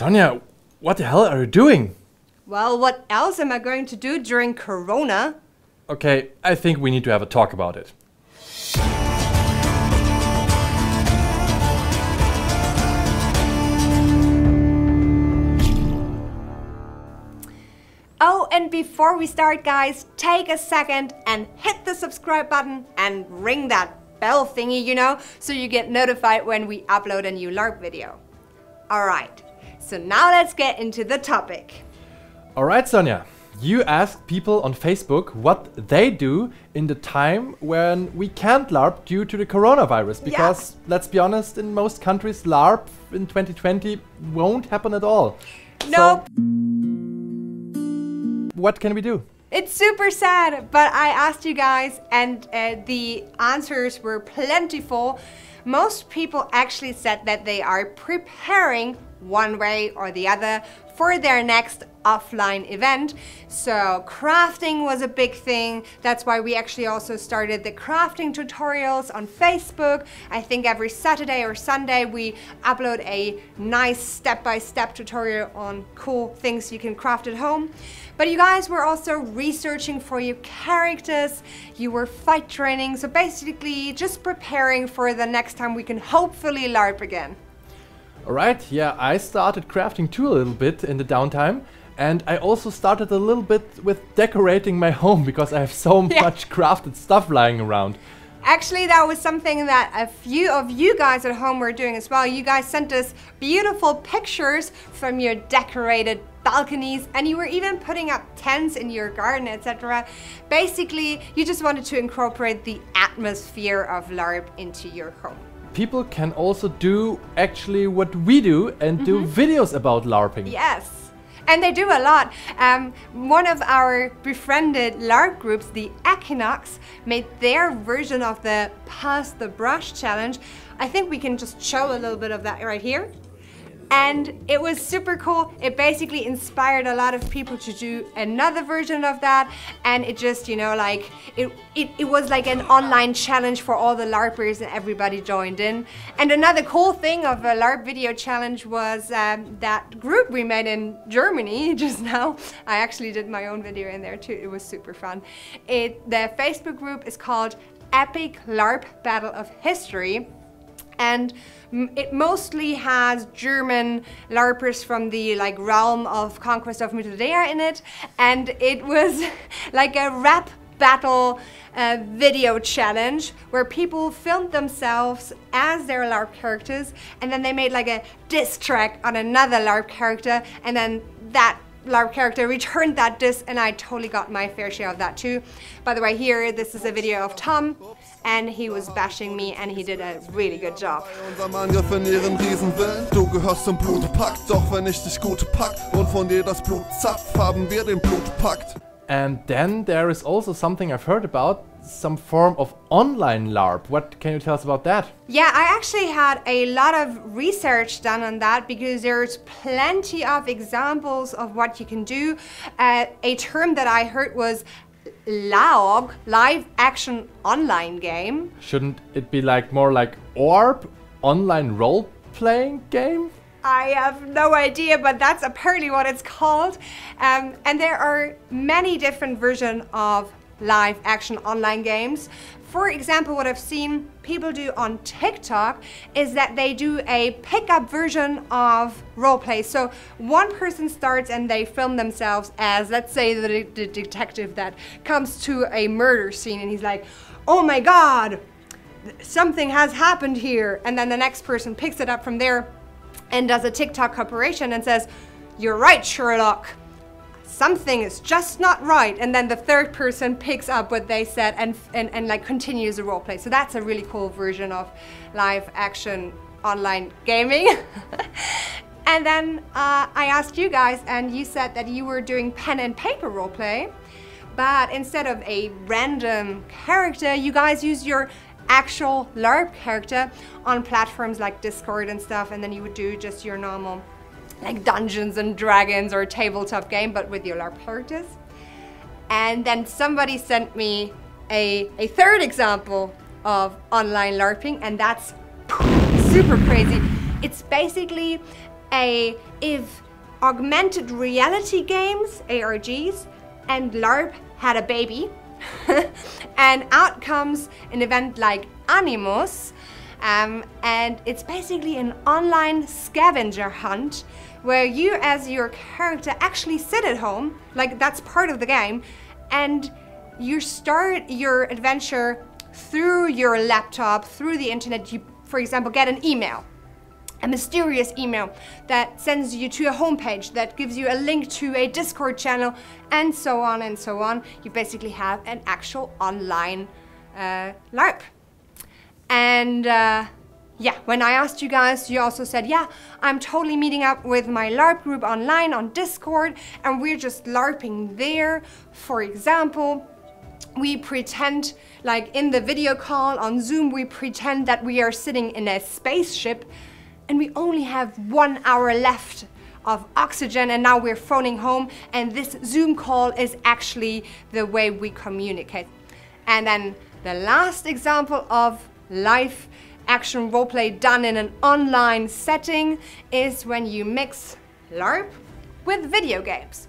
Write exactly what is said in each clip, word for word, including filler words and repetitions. Sonja, what the hell are you doing? Well, what else am I going to do during Corona? Okay, I think we need to have a talk about it. Oh, and before we start, guys, take a second and hit the subscribe button and ring that bell thingy, you know, so you get notified when we upload a new LARP video. Alright, so now let's get into the topic. Alright, Sonja. You asked people on Facebook what they do in the time when we can't LARP due to the coronavirus. Because, yeah, let's be honest, in most countries LARP in twenty twenty won't happen at all. Nope. So, what can we do? It's super sad, but I asked you guys and uh, the answers were plentiful. Most people actually said that they are preparing one way or the other for their next offline event. So crafting was a big thing. That's why we actually also started the crafting tutorials on Facebook. I think every Saturday or Sunday we upload a nice step-by-step tutorial on cool things you can craft at home. But you guys were also researching for your characters, you were fight training, so basically just preparing for the next time we can hopefully LARP again. Alright, yeah, I started crafting too a little bit in the downtime, and I also started a little bit with decorating my home because I have so yeah. much crafted stuff lying around. Actually, that was something that a few of you guys at home were doing as well. You guys sent us beautiful pictures from your decorated balconies, and you were even putting up tents in your garden, et cetera. Basically, you just wanted to incorporate the atmosphere of LARP into your home. People can also do actually what we do and mm-hmm. do videos about LARPing. Yes. And they do a lot. Um, one of our befriended LARP groups, the Equinox, made their version of the Pass the Brush challenge. I think we can just show a little bit of that right here. And it was super cool. It basically inspired a lot of people to do another version of that. And it just, you know, like, it, it, it was like an online challenge for all the LARPers and everybody joined in. And another cool thing of a LARP video challenge was um, that group we made in Germany just now. I actually did my own video in there too. It was super fun. It, the Facebook group is called Epic LARP Battle of History. And it mostly has German LARPers from the like realm of Conquest of Mutlidaea in it. And it was like a rap battle uh, video challenge where people filmed themselves as their LARP characters. And then they made like a diss track on another LARP character. And then that LARP character returned that disc, and I totally got my fair share of that too. By the way, here, this is a video of Tom, and he was bashing me, and he did a really good job. Du gehörst zum Blutpakt, doch wenn ich dich gut pack und von dir das Blut zapf, haben wir den Blutpakt. And then there is also something I've heard about, some form of online LARP. What can you tell us about that? Yeah, I actually had a lot of research done on that because there's plenty of examples of what you can do. Uh, a term that I heard was L A O G, live action online game. Shouldn't it be like more like O R B, online role-playing game? I have no idea, but that's apparently what it's called. Um, and there are many different versions of live action online games. For example, what I've seen people do on TikTok is that they do a pickup version of roleplay. So one person starts and they film themselves as, let's say, the, the detective that comes to a murder scene and he's like, oh my God, something has happened here. And then the next person picks it up from there and does a TikTok cooperation and says, you're right, Sherlock. Something is just not right. And then the third person picks up what they said and, and, and like continues the role play. So that's a really cool version of live action online gaming. And then uh, I asked you guys and you said that you were doing pen and paper role play, but instead of a random character, you guys use your actual LARP character on platforms like Discord and stuff, and then you would do just your normal like Dungeons and Dragons or tabletop game, but with your LARP characters. And then somebody sent me a, a third example of online LARPing, and that's super crazy. It's basically a if augmented reality games, A R Gs, and LARP had a baby, and out comes an event like Animus, um, and it's basically an online scavenger hunt where you as your character actually sit at home, like that's part of the game, and you start your adventure through your laptop, through the internet. You, for example, get an email, a mysterious email that sends you to a homepage that gives you a link to a Discord channel, and so on and so on. You basically have an actual online uh, LARP. And uh, yeah, when I asked you guys, you also said, yeah, I'm totally meeting up with my LARP group online on Discord, and we're just LARPing there. For example, we pretend, like in the video call on Zoom, we pretend that we are sitting in a spaceship and we only have one hour left of oxygen, and now we're phoning home, and this Zoom call is actually the way we communicate. And then the last example of live action roleplay done in an online setting is when you mix LARP with video games.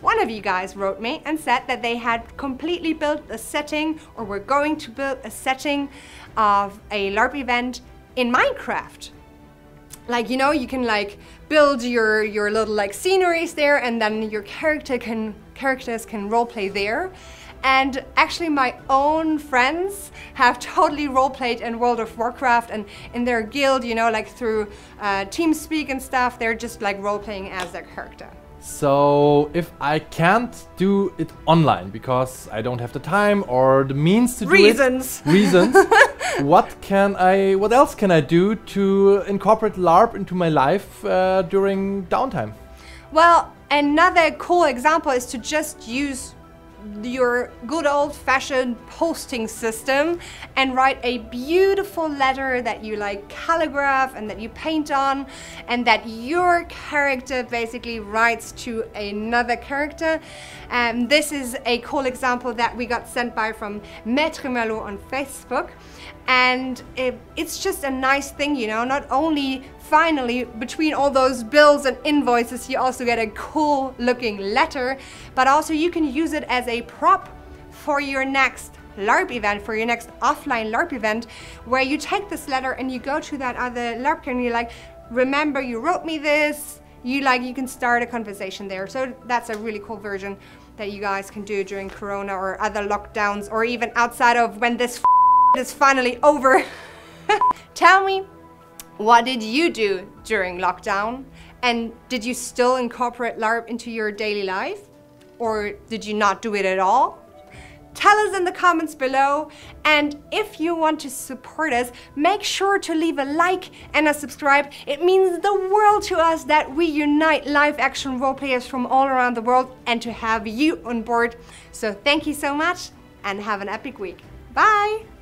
One of you guys wrote me and said that they had completely built a setting, or were going to build a setting of a LARP event in Minecraft. Like, you know, you can like build your, your little like sceneries there, and then your character can, characters can roleplay there. And actually my own friends have totally roleplayed in World of Warcraft and in their guild, you know, like through uh, TeamSpeak and stuff, they're just like roleplaying as their character. So if I can't do it online because I don't have the time or the means to do reasons. it, reasons, what can I, what else can I do to incorporate LARP into my life uh, during downtime? Well, another cool example is to just use your good old-fashioned posting system and write a beautiful letter that you like calligraph and that you paint on, and that your character basically writes to another character. And um, this is a cool example that we got sent by from Maître Merlot on Facebook, and it, it's just a nice thing, you know, not only finally, between all those bills and invoices, you also get a cool looking letter, but also you can use it as a prop for your next LARP event, for your next offline LARP event, where you take this letter and you go to that other LARP and you're like, remember you wrote me this, you like, you can start a conversation there. So that's a really cool version that you guys can do during Corona or other lockdowns, or even outside of when this is finally over. Tell me, what did you do during lockdown? And did you still incorporate LARP into your daily life? Or did you not do it at all? Tell us in the comments below. And if you want to support us, make sure to leave a like and a subscribe. It means the world to us that we unite live action role players from all around the world and to have you on board. So thank you so much and have an epic week. Bye.